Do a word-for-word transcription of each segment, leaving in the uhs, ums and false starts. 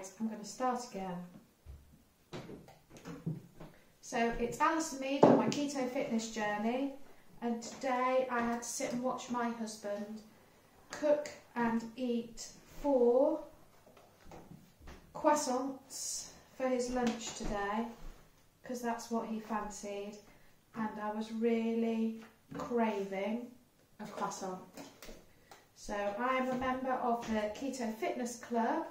Right, I'm going to start again. So it's Alison Mead on my keto fitness journey, and today I had to sit and watch my husband cook and eat four croissants for his lunch today, because that's what he fancied, and I was really craving a croissant. So I am a member of the Keto Fitness Club,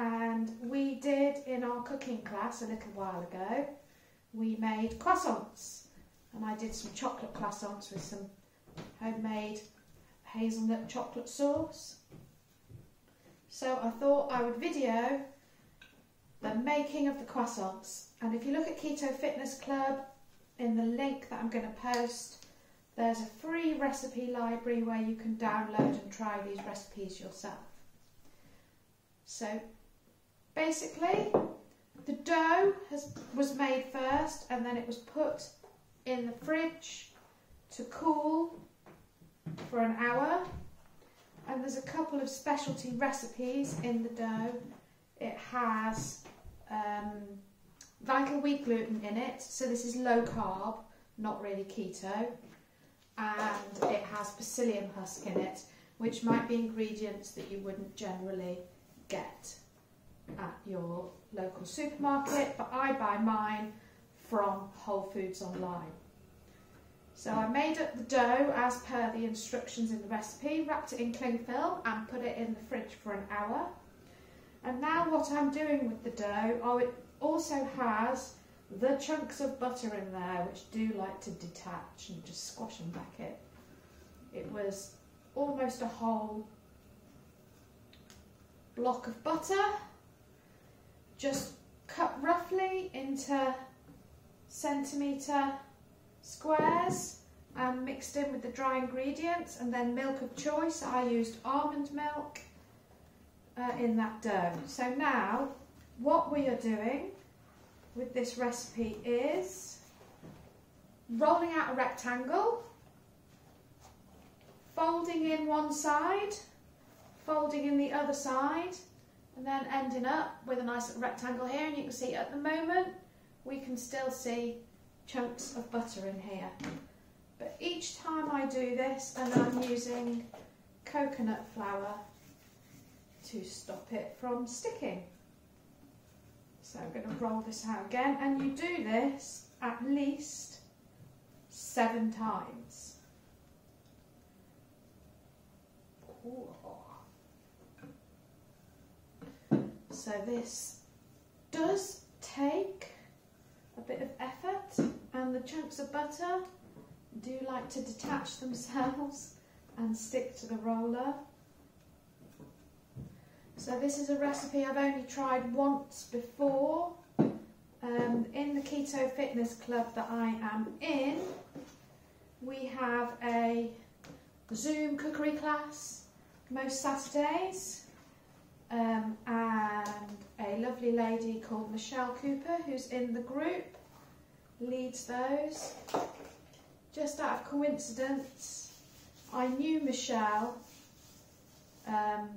and we did in our cooking class a little while ago, we made croissants, and I did some chocolate croissants with some homemade hazelnut chocolate sauce. So I thought I would video the making of the croissants, and if you look at Keto Fitness Club, in the link that I'm going to post, there's a free recipe library where you can download and try these recipes yourself. So basically the dough has, was made first, and then it was put in the fridge to cool for an hour, and there's a couple of specialty recipes in the dough. It has um, vital wheat gluten in it, so this is low carb, not really keto, and it has psyllium husk in it, which might be ingredients that you wouldn't generally get at your local supermarket, but I buy mine from Whole Foods online. So I made up the dough as per the instructions in the recipe, wrapped it in cling film and put it in the fridge for an hour. And now what I'm doing with the dough, oh, it also has the chunks of butter in there, which do like to detach and just squash them back in. It was almost a whole block of butter, just cut roughly into centimetre squares and mixed in with the dry ingredients, and then milk of choice. I used almond milk uh, in that dough. So now what we are doing with this recipe is rolling out a rectangle, folding in one side, folding in the other side, and then ending up with a nice rectangle here. And you can see at the moment we can still see chunks of butter in here, but each time I do this, and I'm using coconut flour to stop it from sticking. So I'm going to roll this out again, and you do this at least seven times. Ooh. So this does take a bit of effort, and the chunks of butter do like to detach themselves and stick to the roller. So this is a recipe I've only tried once before. Um, in the Keto Fitness Club that I am in, we have a Zoom cookery class most Saturdays, um, and a lovely lady called Michelle Cooper, who's in the group, leads those. Just out of coincidence, I knew Michelle um,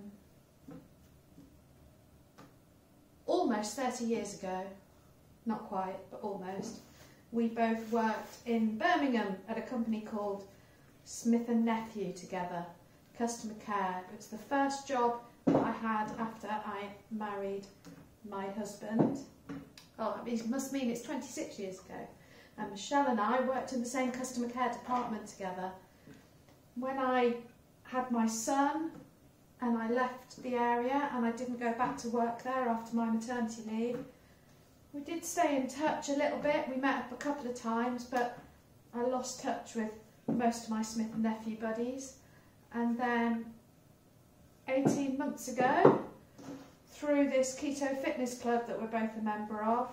almost thirty years ago, not quite, but almost. We both worked in Birmingham at a company called Smith and Nephew together, customer care. It was the first job that I had after I married my husband. Oh, it must mean it's twenty-six years ago. And Michelle and I worked in the same customer care department together. When I had my son, and I left the area and I didn't go back to work there after my maternity leave, we did stay in touch a little bit. We met up a couple of times, but I lost touch with most of my Smith and Nephew buddies. And then eighteen months ago, through this Keto Fitness Club that we're both a member of,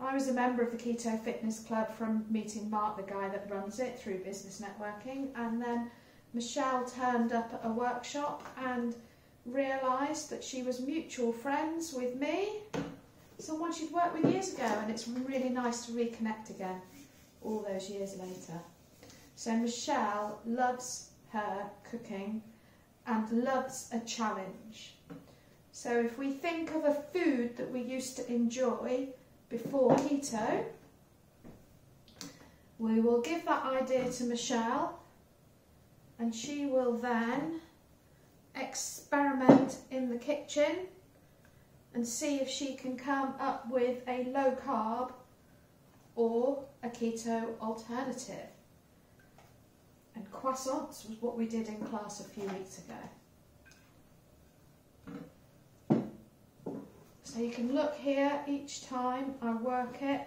I was a member of the Keto Fitness Club from meeting Mark, the guy that runs it, through business networking. And then Michelle turned up at a workshop and realised that she was mutual friends with me, someone she'd worked with years ago, and it's really nice to reconnect again all those years later. So Michelle loves her cooking and loves a challenge. So if we think of a food that we used to enjoy before keto, we will give that idea to Michelle and she will then experiment in the kitchen and see if she can come up with a low carb or a keto alternative. And croissants was what we did in class a few weeks ago. So you can look here each time I work it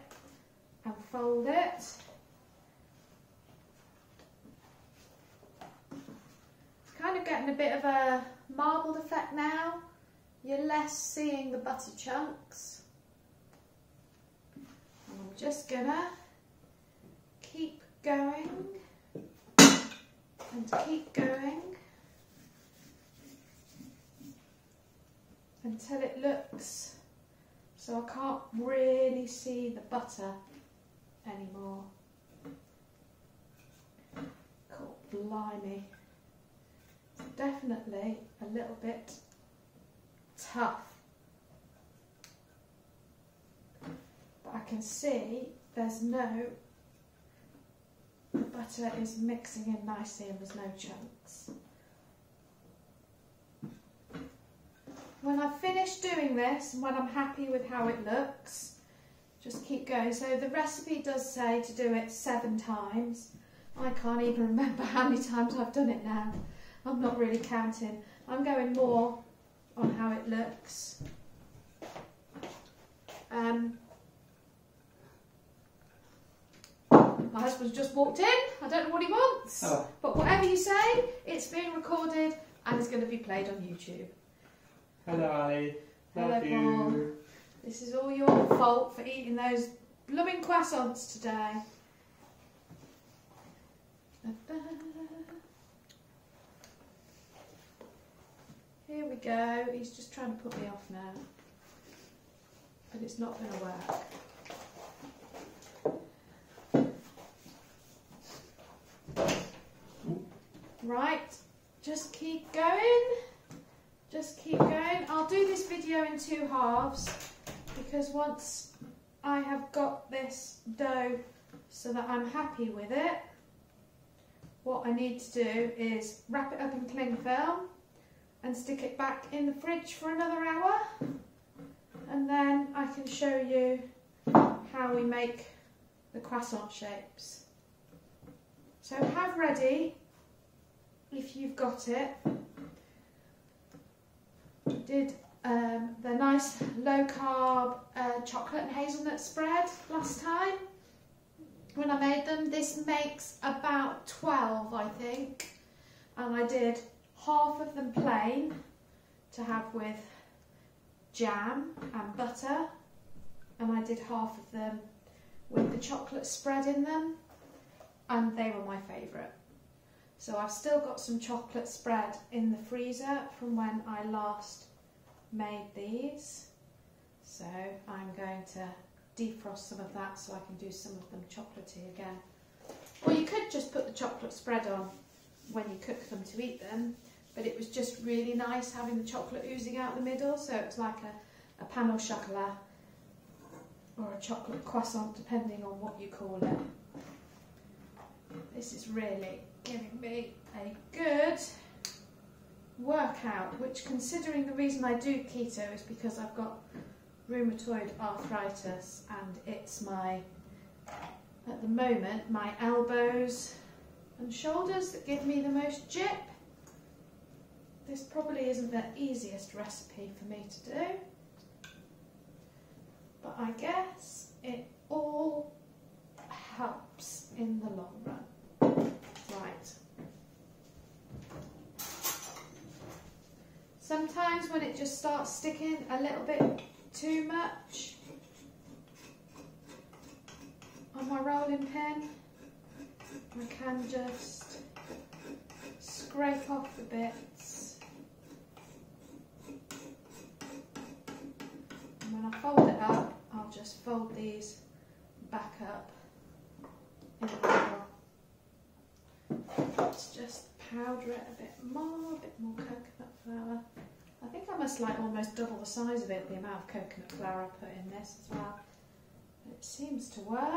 and fold it. It's kind of getting a bit of a marbled effect now. You're less seeing the butter chunks. And I'm just gonna keep going and keep going until it looks so I can't really see the butter anymore. Cool, blimey. It's definitely a little bit tough. But I can see there's no, the butter is mixing in nicely and there's no chunks. When I finish doing this and when I'm happy with how it looks, just keep going. So the recipe does say to do it seven times. I can't even remember how many times I've done it now. I'm not really counting. I'm going more on how it looks. Um, My husband's just walked in. I don't know what he wants, oh. But whatever you say, it's being recorded and it's going to be played on YouTube. Hello, Ali. Hello, love Paul. You. This is all your fault for eating those blooming croissants today. Here we go. He's just trying to put me off now, but it's not going to work. Right, just keep going, just keep going. I'll do this video in two halves because once I have got this dough so that I'm happy with it, what I need to do is wrap it up in cling film and stick it back in the fridge for another hour, and then I can show you how we make the croissant shapes. So have ready, if you've got it, we did um, the nice low carb uh, chocolate and hazelnut spread last time when I made them. This makes about twelve, I think, and I did half of them plain to have with jam and butter, and I did half of them with the chocolate spread in them, and they were my favourite. So I've still got some chocolate spread in the freezer from when I last made these. So I'm going to defrost some of that so I can do some of them chocolatey again. Or you could just put the chocolate spread on when you cook them to eat them, but it was just really nice having the chocolate oozing out the middle, so it was like a, a pan au chocolat or a chocolate croissant depending on what you call it. This is really giving me a good workout, which, considering the reason I do keto is because I've got rheumatoid arthritis and it's my, at the moment, my elbows and shoulders that give me the most jip. This probably isn't the easiest recipe for me to do, but I guess it all helps in the long run. Right. Sometimes when it just starts sticking a little bit too much on my rolling pin, I can just scrape off the bits. And when I fold it up, I'll just fold these back up in the middle. Let's just powder it a bit more, a bit more coconut flour. I think I must like almost double the size of it, the amount of coconut flour I put in this as well. It seems to work.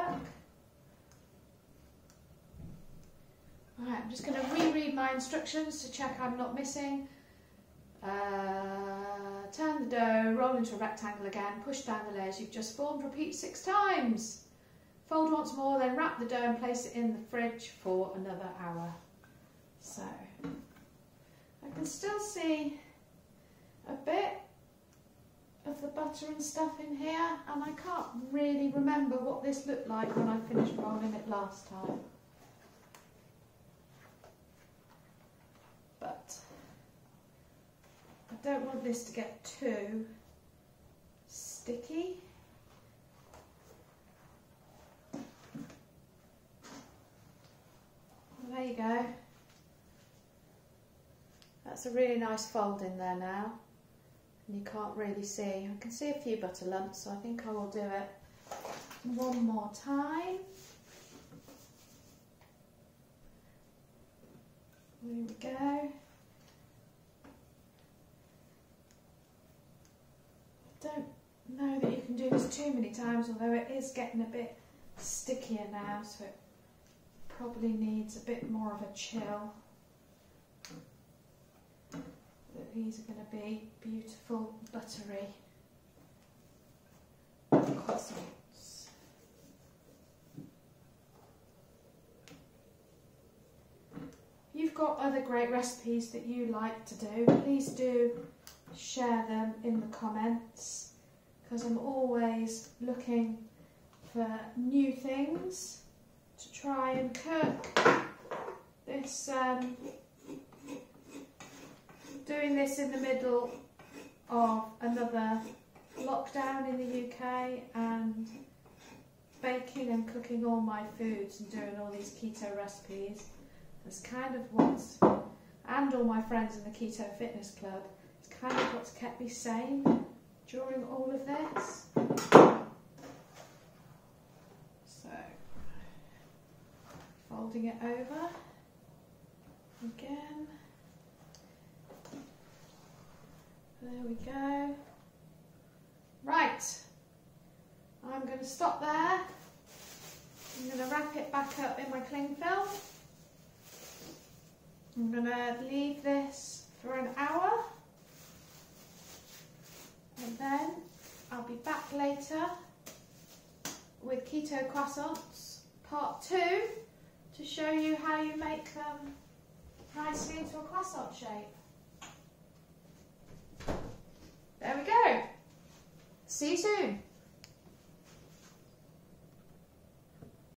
Right, I'm just going to reread my instructions to check I'm not missing. Uh, turn the dough, roll into a rectangle again, push down the layers you've just formed, repeat six times. Fold once more, then wrap the dough and place it in the fridge for another hour. So, I can still see a bit of the butter and stuff in here, and I can't really remember what this looked like when I finished rolling it last time. But I don't want this to get too sticky. Well, there you go. That's a really nice fold in there now. And you can't really see. I can see a few butter lumps, so I think I will do it one more time. There we go. Don't know that you can do this too many times, although it is getting a bit stickier now, so it probably needs a bit more of a chill. But these are going to be beautiful, buttery croissants. You've got other great recipes that you like to do, please do share them in the comments, because I'm always looking for new things to try and cook. This um, doing this in the middle of another lockdown in the U K, and baking and cooking all my foods and doing all these keto recipes is kind of what's, and all my friends in the Keto Fitness Club, it's kind of what's kept me sane during all of this. So, folding it over again. There we go. Right, I'm going to stop there. I'm going to wrap it back up in my cling film. I'm going to leave this for an hour, and then I'll be back later with keto croissants part two to show you how you make them nicely into a croissant shape. There we go. See you soon.